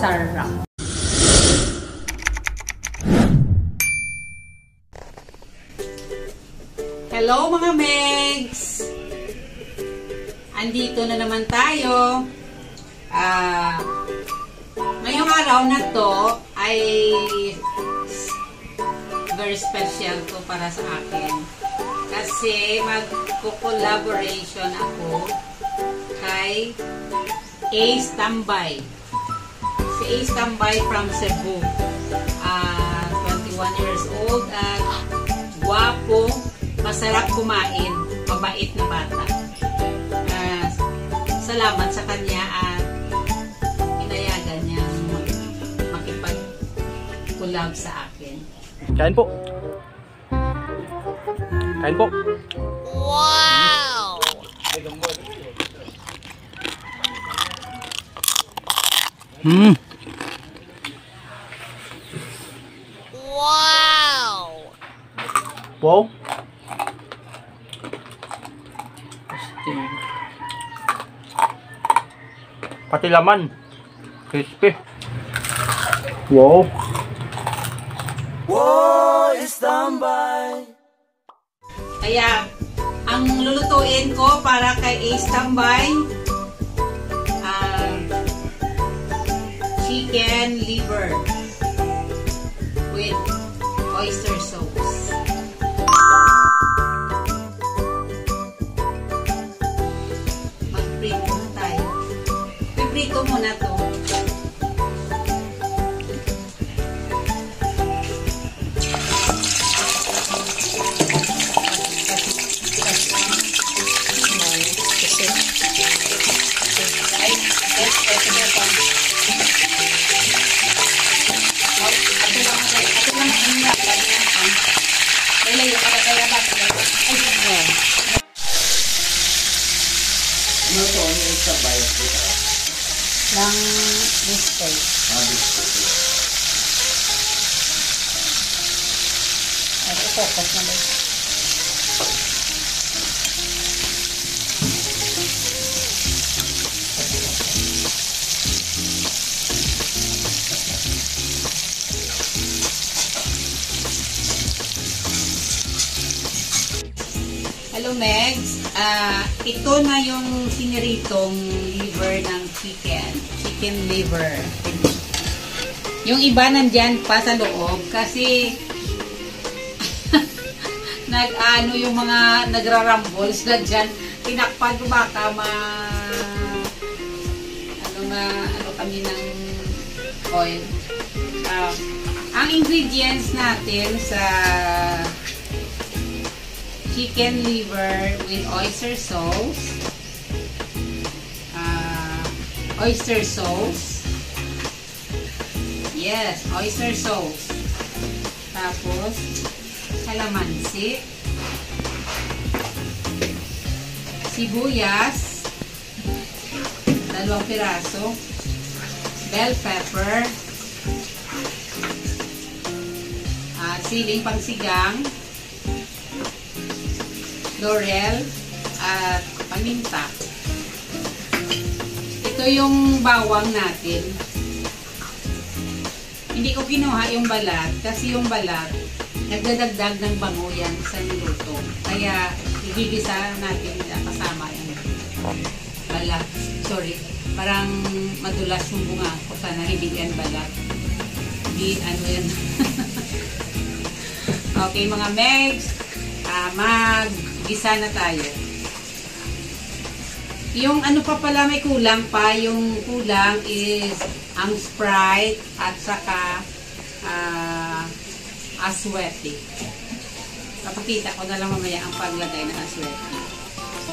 Sarap. Hello mga Megs! Andito na naman tayo. Ngayong araw na to ay very special to para sa akin. Kasi mag-collaboration ako kay Ace Tambay. Si Ace Tambay from Cebu. 21 years old at guwapo, masarap kumain, mabait na bata. Salamat sa kanya at inayagan niya makipag-collab sa akin. Kain po! Kain po! Wow! Wow! Wow! Pati laman. Crispy. Wow! Wow! Ace Tambay! Kaya, ang lulutuin ko para kay Ace Tambay, chicken liver with oyster sauce. Mag-prito muna tayo. Piprito muna to. Lang display. Ay, focus na lang. Hello Megs, ito na yung siniritong liver ng chicken liver. Yung iba nandyan pa sa loob kasi nag-ano yung mga nagrarambols nandyan, tinakpan ko baka ano kami ng oil. Ang ingredients natin sa chicken liver with oyster sauce. Oyster sauce. Yes, oyster sauce. Tapos, calamansi. Sibuyas. 2 piraso. Bell pepper. Siling pangsigang. Laurel at paminta. Ito yung bawang natin. Hindi ko kinuha yung balat kasi yung balat nagdadagdag ng bango yan sa niluto. Kaya igigisa natin kasama yung balat. Sorry, parang madulas yung bunga ko. Sana hindi yan balat. Hindi ano yan. Okay mga Megs, mag-gisa na tayo. Yung ano pa pala may kulang pa, yung kulang is ang Sprite at saka asweti. Papakita ko na lang mamaya ang paglagay ng asweti.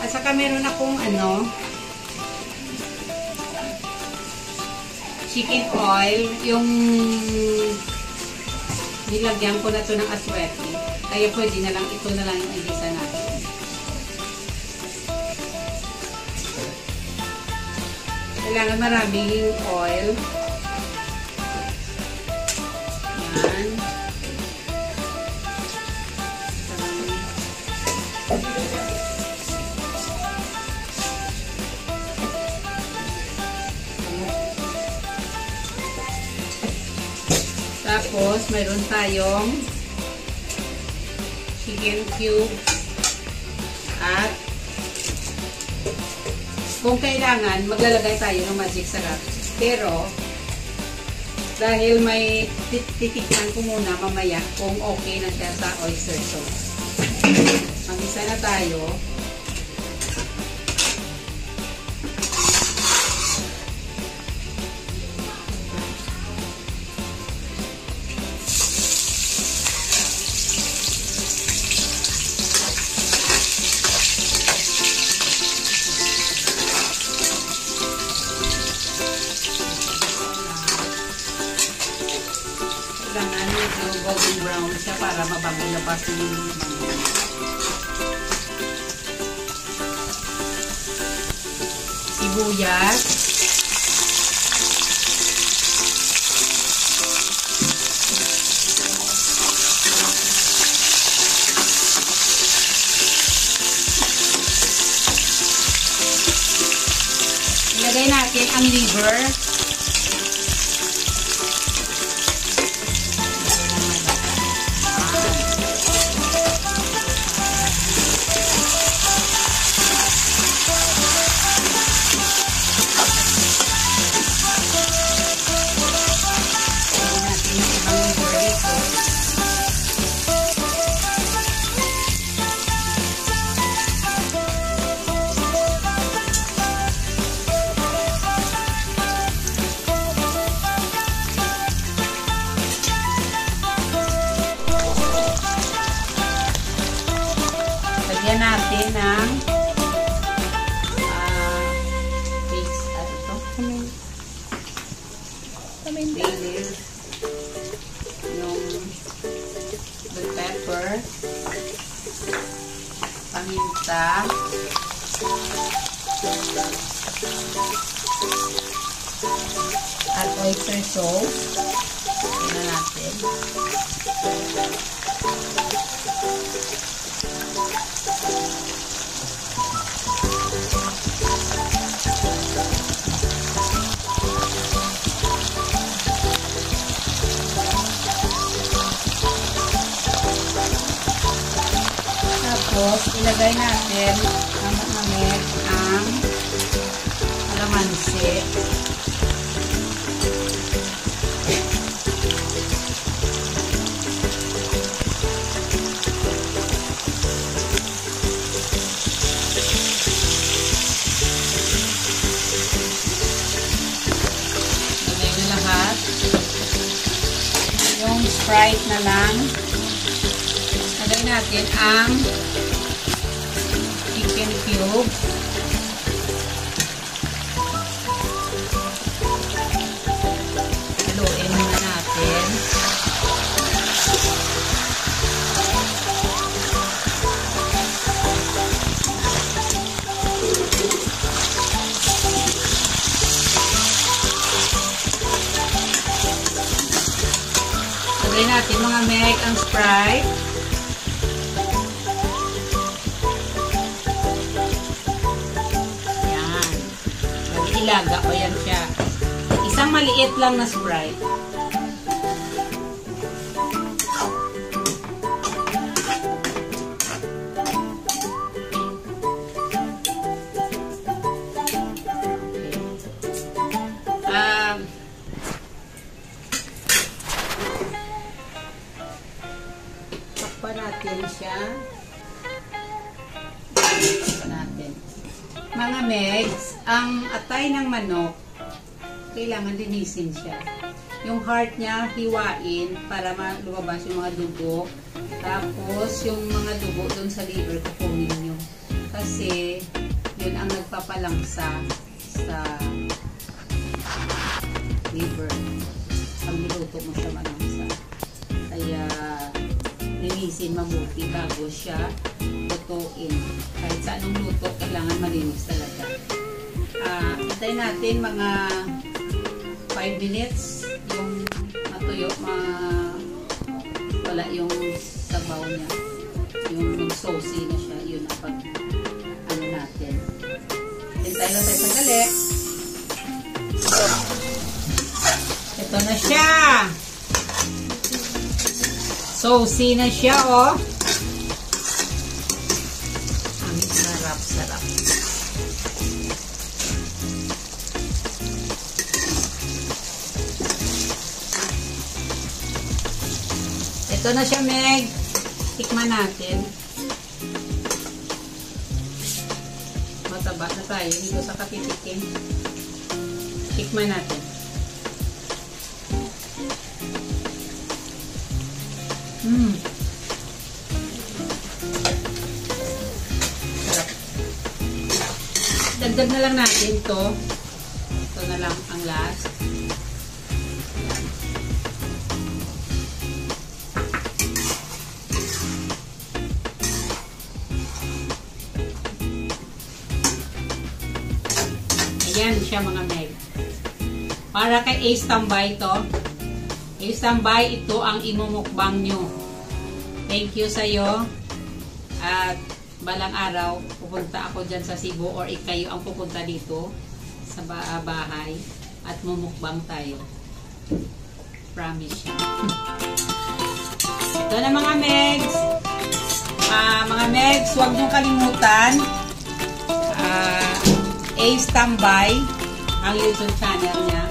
At saka meron akong chicken oil, yung nilagyan ko na to ng asweti. Kaya pwede na lang, ito na lang yung igisa natin. Kailangan maraming oil. Yan. Tapos, meron tayong chicken cube at kung kailangan, maglalagay tayo ng magic sarap. Pero, dahil may titikman ko muna mamaya kung okay na siya sa oyster sauce. Mag-isa na tayo. Kailangan yung golden brown siya para mabango na basa yung sibuyas. Ilagay natin ang liver. Lagyan natin ng paste. Ano ito? Paste. Yung bell pepper. Paminta. At oyster sauce. Tignan natin. Tapos, ilagay natin ang kalamansi. Ilagay na lahat. Yung Sprite na lang. Ilagay natin ang chicken cube. Haluin muna natin. Haluin natin mga Meg ang Sprite. Ilaga, o yan siya. Isang maliit lang na Sprite. Okay. Pakpan natin siya. Pakpan natin. Mga Megs, ang atay ng manok, kailangan linisin siya. Yung heart niya, hiwain para lumabas yung mga dugo. Tapos, yung mga dugo doon sa liver, kukunin nyo. Kasi, yun ang nagpapalangsa sa liver. Pag niluto mo siya malangsa. Kaya, linisin mabuti bago siya lutuin. Kahit sa anong luto, kailangan malinis talaga. Antayin natin mga 5 minutes yung matuyo, wala yung sabaw niya, yung saucy na siya, yun ang pag ano natin. Antayin lang tayo sandali. Ito na siya. Saucy na siya, oh. Ang sarap-sarap. Ito na siya, Meg. Tikman natin. Mataba na tayo. Dito sa kapitikin. Tikman natin. Sarap. Dagdag na lang natin ito. Ito na lang ang last. Ayan siya, mga Meg. Para kay Ace Tambay ito. Ace Tambay, ito ang imumukbang nyo. Thank you sa'yo. At balang araw, pupunta ako dyan sa Cebu or ikayo ang pupunta dito sa bahay at mumukbang tayo. Promise siya. Ito na, mga Megs. Mga Megs, huwag nyo kalimutan. Ace Tambay, ang YouTube channel niya.